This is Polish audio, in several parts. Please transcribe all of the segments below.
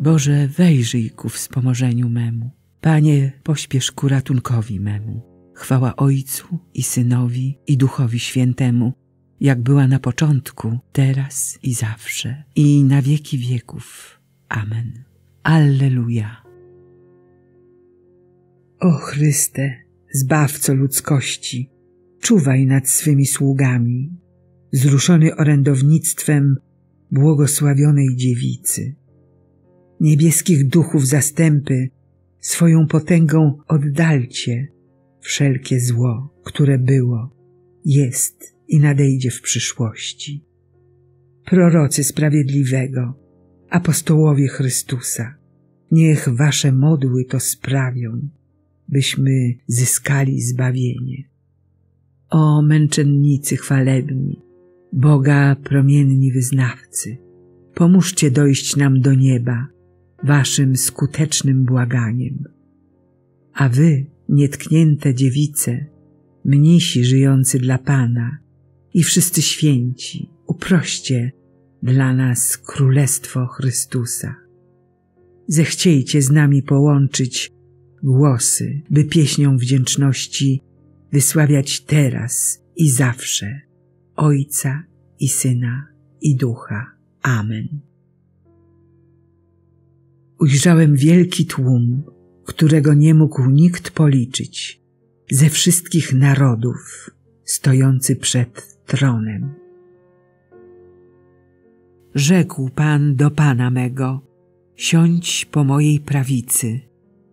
Boże, wejrzyj ku wspomożeniu memu. Panie, pośpiesz ku ratunkowi memu. Chwała Ojcu i Synowi i Duchowi Świętemu, jak była na początku, teraz i zawsze, i na wieki wieków. Amen. Alleluja. O Chryste, Zbawco ludzkości, czuwaj nad swymi sługami, wzruszony orędownictwem błogosławionej dziewicy. Niebieskich duchów zastępy, swoją potęgą oddalcie wszelkie zło, które było, jest i nadejdzie w przyszłości. Prorocy sprawiedliwego, apostołowie Chrystusa, niech wasze modły to sprawią, byśmy zyskali zbawienie. O męczennicy chwalebni, Boga promienni wyznawcy, pomóżcie dojść nam do nieba waszym skutecznym błaganiem. A wy, nietknięte dziewice, mnisi żyjący dla Pana i wszyscy święci, uproście dla nas Królestwo Chrystusa. Zechciejcie z nami połączyć głosy, by pieśnią wdzięczności wysławiać teraz i zawsze Ojca i Syna i Ducha. Amen. Ujrzałem wielki tłum, którego nie mógł nikt policzyć, ze wszystkich narodów, stojący przed tronem. Rzekł Pan do Pana mego: siądź po mojej prawicy,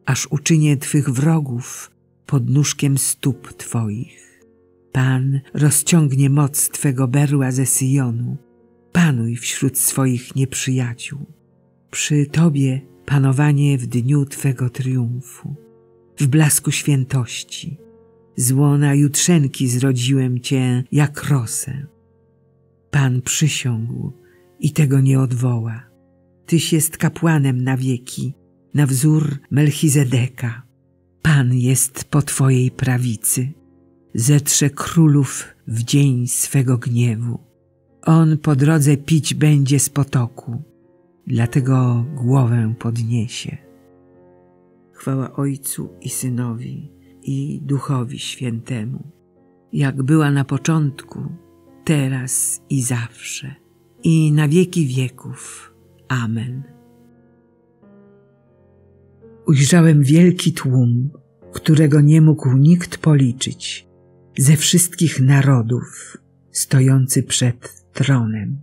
aż uczynię Twych wrogów pod nóżkiem stóp Twoich. Pan rozciągnie moc Twego berła ze Syjonu, panuj wśród swoich nieprzyjaciół. Przy Tobie panowanie w dniu Twego triumfu, w blasku świętości. Z łona jutrzenki zrodziłem Cię jak rosę. Pan przysiągł i tego nie odwoła. Tyś jest kapłanem na wieki, na wzór Melchizedeka. Pan jest po Twojej prawicy. Zetrze królów w dzień swego gniewu. On po drodze pić będzie z potoku, dlatego głowę podniesie. Chwała Ojcu i Synowi i Duchowi Świętemu, jak była na początku, teraz i zawsze, i na wieki wieków. Amen. Ujrzałem wielki tłum, którego nie mógł nikt policzyć, ze wszystkich narodów, stojący przed tronem.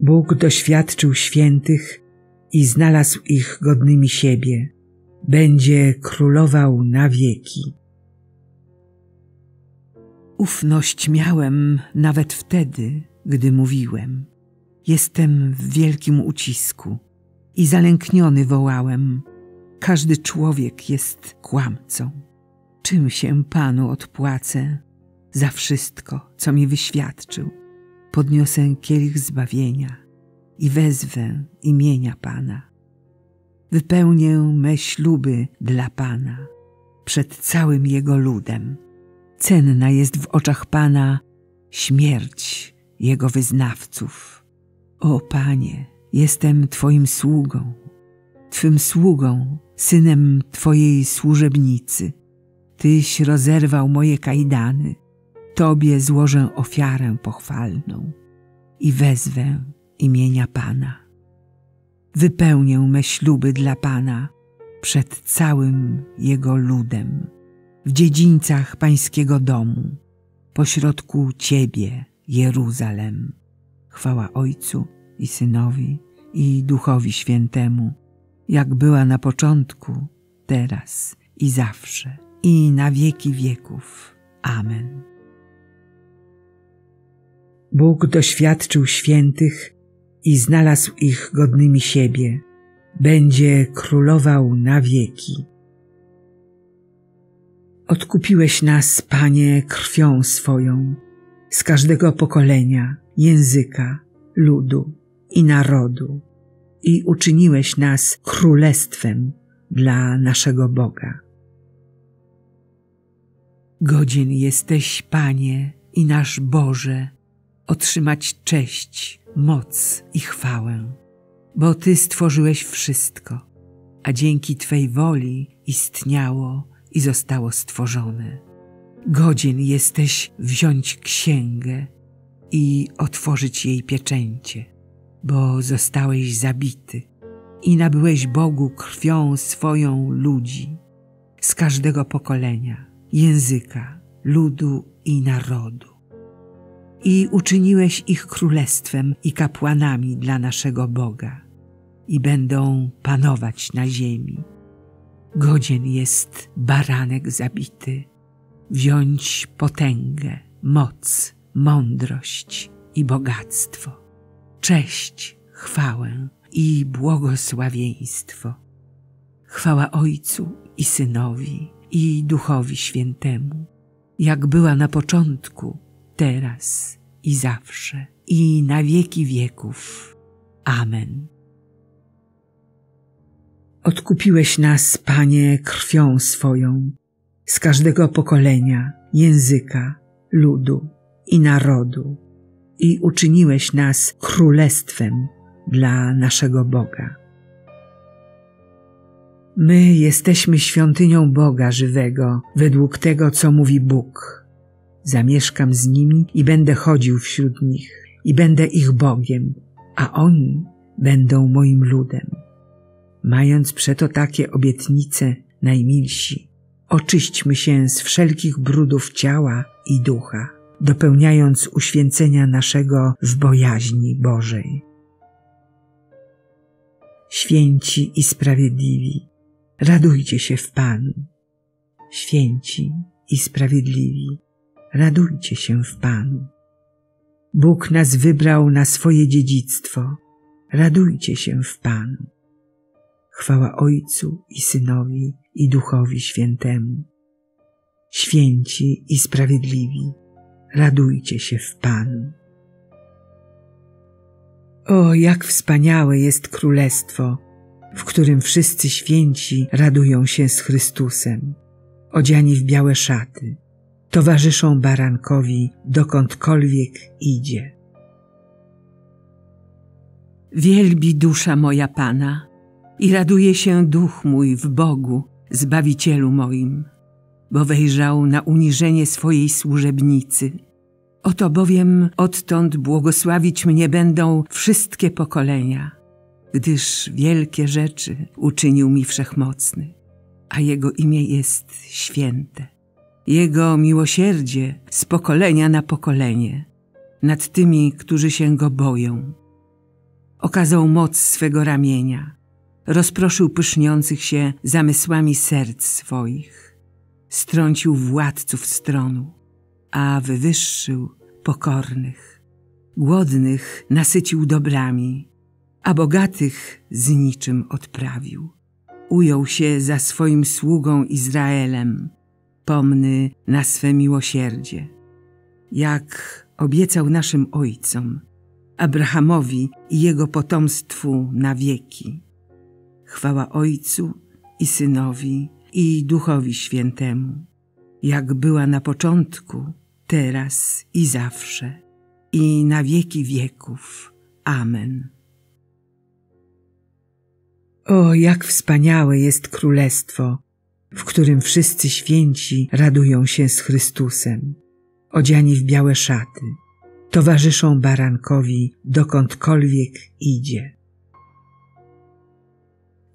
Bóg doświadczył świętych i znalazł ich godnymi siebie. Będzie królował na wieki. Ufność miałem nawet wtedy, gdy mówiłem. Jestem w wielkim ucisku i zalękniony wołałem. Każdy człowiek jest kłamcą. Czym się Panu odpłacę za wszystko, co mi wyświadczył? Podniosę kielich zbawienia i wezwę imienia Pana. Wypełnię me śluby dla Pana przed całym Jego ludem. Cenna jest w oczach Pana śmierć Jego wyznawców. O Panie, jestem Twoim sługą, Twym sługą, synem Twojej służebnicy. Tyś rozerwał moje kajdany. Tobie złożę ofiarę pochwalną i wezwę imienia Pana. Wypełnię me śluby dla Pana przed całym Jego ludem, w dziedzińcach Pańskiego domu, pośrodku Ciebie, Jeruzalem. Chwała Ojcu i Synowi i Duchowi Świętemu, jak była na początku, teraz i zawsze, i na wieki wieków. Amen. Bóg doświadczył świętych i znalazł ich godnymi siebie. Będzie królował na wieki. Odkupiłeś nas, Panie, krwią swoją, z każdego pokolenia, języka, ludu i narodu, i uczyniłeś nas królestwem dla naszego Boga. Godzien jesteś, Panie i nasz Boże, otrzymać cześć, moc i chwałę, bo Ty stworzyłeś wszystko, a dzięki Twej woli istniało i zostało stworzone. Godzien jesteś wziąć księgę i otworzyć jej pieczęcie, bo zostałeś zabity i nabyłeś Bogu krwią swoją ludzi z każdego pokolenia, języka, ludu i narodu. I uczyniłeś ich królestwem i kapłanami dla naszego Boga i będą panować na ziemi. Godzien jest baranek zabity, wziąć potęgę, moc, mądrość i bogactwo, cześć, chwałę i błogosławieństwo. Chwała Ojcu i Synowi i Duchowi Świętemu, jak była na początku, teraz i zawsze, i na wieki wieków. Amen. Odkupiłeś nas, Panie, krwią swoją z każdego pokolenia, języka, ludu i narodu i uczyniłeś nas królestwem dla naszego Boga. My jesteśmy świątynią Boga żywego według tego, co mówi Bóg. Zamieszkam z nimi i będę chodził wśród nich i będę ich Bogiem, a oni będą moim ludem. Mając przeto takie obietnice, najmilsi, oczyśćmy się z wszelkich brudów ciała i ducha, dopełniając uświęcenia naszego w bojaźni Bożej. Święci i sprawiedliwi, radujcie się w Panu. Święci i sprawiedliwi, radujcie się w Panu. Bóg nas wybrał na swoje dziedzictwo. Radujcie się w Panu. Chwała Ojcu i Synowi i Duchowi Świętemu. Święci i sprawiedliwi, radujcie się w Panu. O, jak wspaniałe jest królestwo, w którym wszyscy święci radują się z Chrystusem, odziani w białe szaty. Towarzyszą barankowi, dokądkolwiek idzie. Wielbi dusza moja Pana i raduje się duch mój w Bogu, Zbawicielu moim, bo wejrzał na uniżenie swojej służebnicy. Oto bowiem odtąd błogosławić mnie będą wszystkie pokolenia, gdyż wielkie rzeczy uczynił mi Wszechmocny, a Jego imię jest święte. Jego miłosierdzie z pokolenia na pokolenie nad tymi, którzy się Go boją. Okazał moc swego ramienia, rozproszył pyszniących się zamysłami serc swoich, strącił władców z tronu, a wywyższył pokornych. Głodnych nasycił dobrami, a bogatych z niczym odprawił. Ujął się za swoim sługą Izraelem, pomny na swe miłosierdzie, jak obiecał naszym ojcom, Abrahamowi i jego potomstwu na wieki. Chwała Ojcu i Synowi i Duchowi Świętemu, jak była na początku, teraz i zawsze, i na wieki wieków. Amen. O, jak wspaniałe jest królestwo, w którym wszyscy święci radują się z Chrystusem, odziani w białe szaty, towarzyszą barankowi, dokądkolwiek idzie.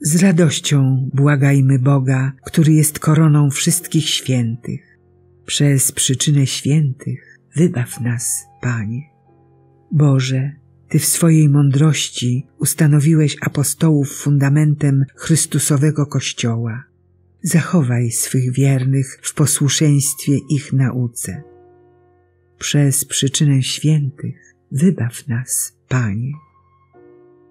Z radością błagajmy Boga, który jest koroną wszystkich świętych. Przez przyczynę świętych wybaw nas, Panie. Boże, Ty w swojej mądrości ustanowiłeś apostołów fundamentem Chrystusowego Kościoła. Zachowaj swych wiernych w posłuszeństwie ich nauce. Przez przyczynę świętych wybaw nas, Panie.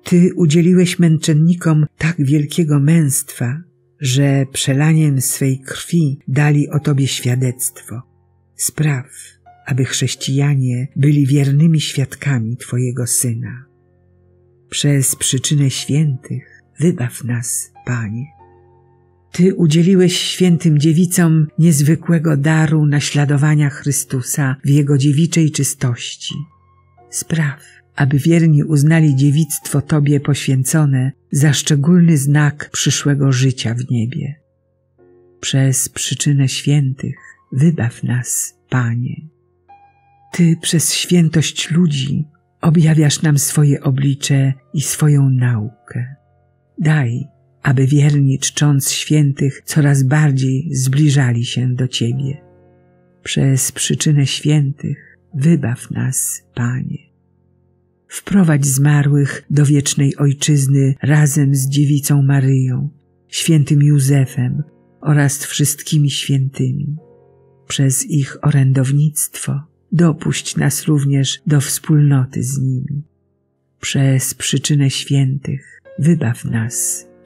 Ty udzieliłeś męczennikom tak wielkiego męstwa, że przelaniem swej krwi dali o Tobie świadectwo. Spraw, aby chrześcijanie byli wiernymi świadkami Twojego Syna. Przez przyczynę świętych wybaw nas, Panie. Ty udzieliłeś świętym dziewicom niezwykłego daru naśladowania Chrystusa w Jego dziewiczej czystości. Spraw, aby wierni uznali dziewictwo Tobie poświęcone za szczególny znak przyszłego życia w niebie. Przez przyczynę świętych wybaw nas, Panie. Ty przez świętość ludzi objawiasz nam swoje oblicze i swoją naukę. Daj, aby wierni, czcząc świętych, coraz bardziej zbliżali się do Ciebie. Przez przyczynę świętych wybaw nas, Panie. Wprowadź zmarłych do wiecznej Ojczyzny razem z Dziewicą Maryją, świętym Józefem oraz wszystkimi świętymi. Przez ich orędownictwo dopuść nas również do wspólnoty z nimi. Przez przyczynę świętych wybaw nas,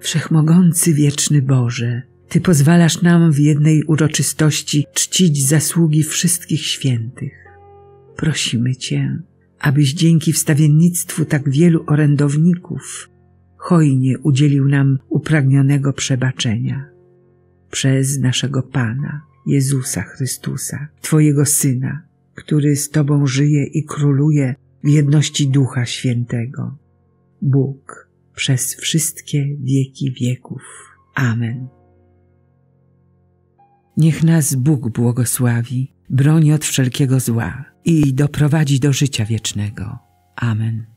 Wszechmogący wieczny Boże, Ty pozwalasz nam w jednej uroczystości czcić zasługi wszystkich świętych. Prosimy Cię, abyś dzięki wstawiennictwu tak wielu orędowników hojnie udzielił nam upragnionego przebaczenia. Przez naszego Pana, Jezusa Chrystusa, Twojego Syna, który z Tobą żyje i króluje w jedności Ducha Świętego. Bóg przez wszystkie wieki wieków. Amen. Niech nas Bóg błogosławi, broni od wszelkiego zła i doprowadzi do życia wiecznego. Amen.